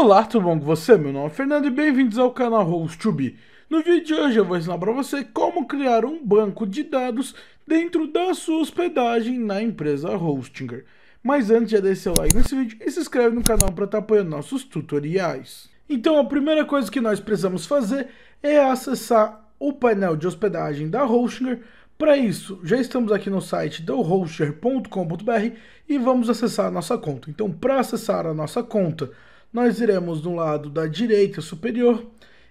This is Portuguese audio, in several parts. Olá, tudo bom com você? Meu nome é Fernando e bem-vindos ao canal Host2B. No vídeo de hoje eu vou ensinar para você como criar um banco de dados dentro da sua hospedagem na empresa Hostinger. Mas antes, já deixa seu like nesse vídeo e se inscreve no canal para estar apoiando nossos tutoriais. Então a primeira coisa que nós precisamos fazer é acessar o painel de hospedagem da Hostinger. Para isso, já estamos aqui no site do hostinger.com.br e vamos acessar a nossa conta. Então, para acessar a nossa conta, nós iremos no lado da direita superior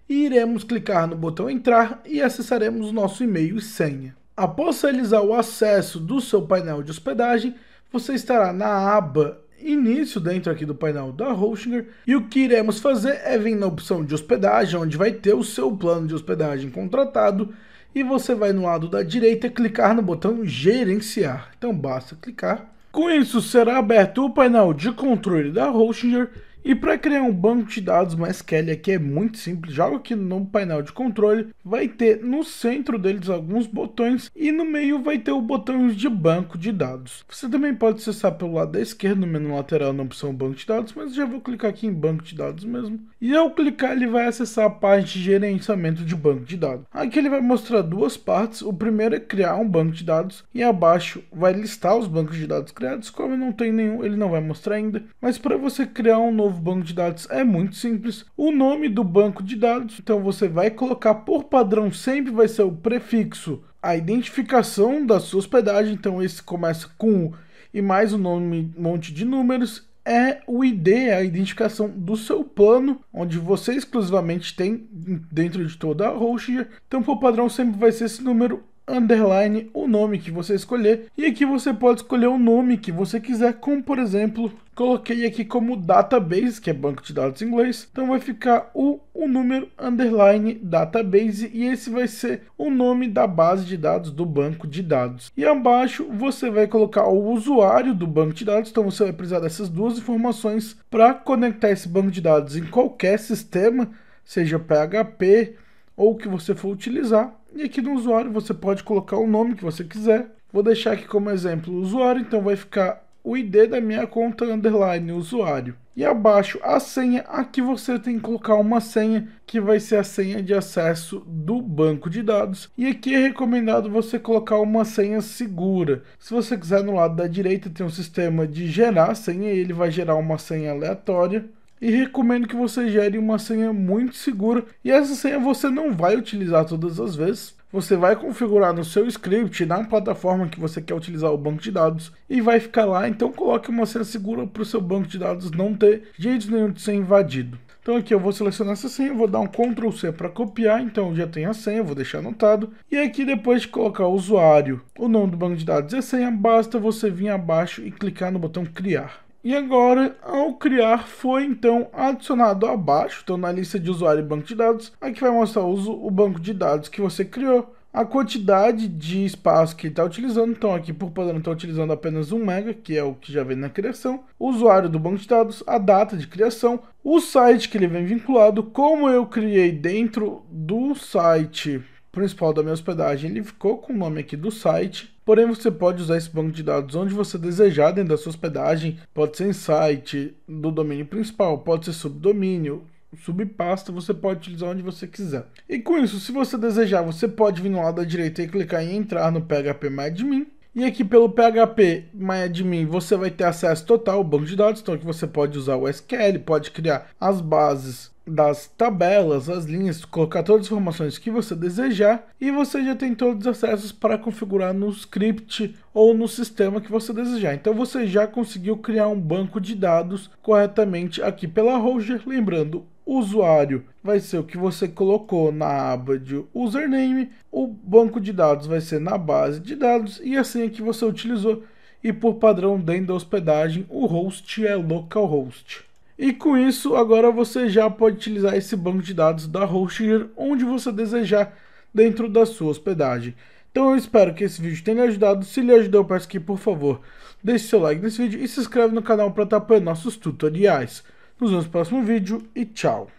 e iremos clicar no botão entrar e acessaremos o nosso e-mail e senha. Após realizar o acesso do seu painel de hospedagem, você estará na aba Início dentro aqui do painel da Hostinger, e o que iremos fazer é vir na opção de hospedagem, onde vai ter o seu plano de hospedagem contratado, e você vai no lado da direita clicar no botão gerenciar. Então basta clicar. Com isso será aberto o painel de controle da Hostinger, e para criar um banco de dados MySQL aqui é muito simples. Joga aqui no painel de controle, vai ter no centro deles alguns botões e no meio vai ter o botão de banco de dados. Você também pode acessar pelo lado da esquerda, no menu lateral, na opção banco de dados, mas já vou clicar aqui em banco de dados mesmo. E ao clicar ele vai acessar a parte de gerenciamento de banco de dados. Aqui ele vai mostrar duas partes. O primeiro é criar um banco de dados e abaixo vai listar os bancos de dados criados. Como não tem nenhum, ele não vai mostrar ainda, mas para você criar um novo banco de dados é muito simples. O nome do banco de dados, então você vai colocar por padrão, sempre vai ser o prefixo, a identificação da sua hospedagem, então esse começa com e mais um nome, um monte de números, é o ID, a identificação do seu plano, onde você exclusivamente tem dentro de toda a Hostinger, então por padrão sempre vai ser esse número, underline, o nome que você escolher, e aqui você pode escolher o nome que você quiser, como por exemplo, coloquei aqui como database, que é banco de dados em inglês, então vai ficar o número underline database, e esse vai ser o nome da base de dados do banco de dados. E abaixo você vai colocar o usuário do banco de dados, então você vai precisar dessas duas informações para conectar esse banco de dados em qualquer sistema, seja PHP ou o que você for utilizar. E aqui no usuário você pode colocar o nome que você quiser. Vou deixar aqui como exemplo o usuário, então vai ficar o ID da minha conta, underline usuário. E abaixo a senha, aqui você tem que colocar uma senha, que vai ser a senha de acesso do banco de dados. E aqui é recomendado você colocar uma senha segura. Se você quiser, no lado da direita tem um sistema de gerar senha, e ele vai gerar uma senha aleatória. E recomendo que você gere uma senha muito segura, e essa senha você não vai utilizar todas as vezes. Você vai configurar no seu script, na plataforma que você quer utilizar o banco de dados, e vai ficar lá. Então coloque uma senha segura para o seu banco de dados não ter jeito nenhum de ser invadido. Então aqui eu vou selecionar essa senha, vou dar um Ctrl C para copiar, então já tem a senha, vou deixar anotado. E aqui depois de colocar o usuário, o nome do banco de dados e a senha, basta você vir abaixo e clicar no botão criar. E agora, ao criar, foi então adicionado abaixo, então na lista de usuário e banco de dados, aqui vai mostrar o banco de dados que você criou, a quantidade de espaço que ele está utilizando, então aqui por padrão está utilizando apenas 1 MB, que é o que já vem na criação, o usuário do banco de dados, a data de criação, o site que ele vem vinculado, como eu criei dentro do site principal da minha hospedagem, ele ficou com o nome aqui do site, porém você pode usar esse banco de dados onde você desejar dentro da sua hospedagem, pode ser em site do domínio principal, pode ser subdomínio, subpasta, você pode utilizar onde você quiser. E com isso, se você desejar, você pode vir no lado da direita e clicar em entrar no phpMyAdmin, e aqui pelo phpMyAdmin você vai ter acesso total ao banco de dados, então aqui você pode usar o SQL, pode criar as bases das tabelas, as linhas, colocar todas as informações que você desejar, e você já tem todos os acessos para configurar no script ou no sistema que você desejar. Então você já conseguiu criar um banco de dados corretamente aqui pela Hostinger. Lembrando, o usuário vai ser o que você colocou na aba de username, o banco de dados vai ser na base de dados e a senha que você utilizou, e por padrão dentro da hospedagem o host é localhost. E com isso, agora você já pode utilizar esse banco de dados da Hostinger onde você desejar dentro da sua hospedagem. Então eu espero que esse vídeo tenha lhe ajudado. Se lhe ajudou, eu peço que, por favor, deixe seu like nesse vídeo e se inscreve no canal para estar apoiando nossos tutoriais. Nos vemos no próximo vídeo e tchau!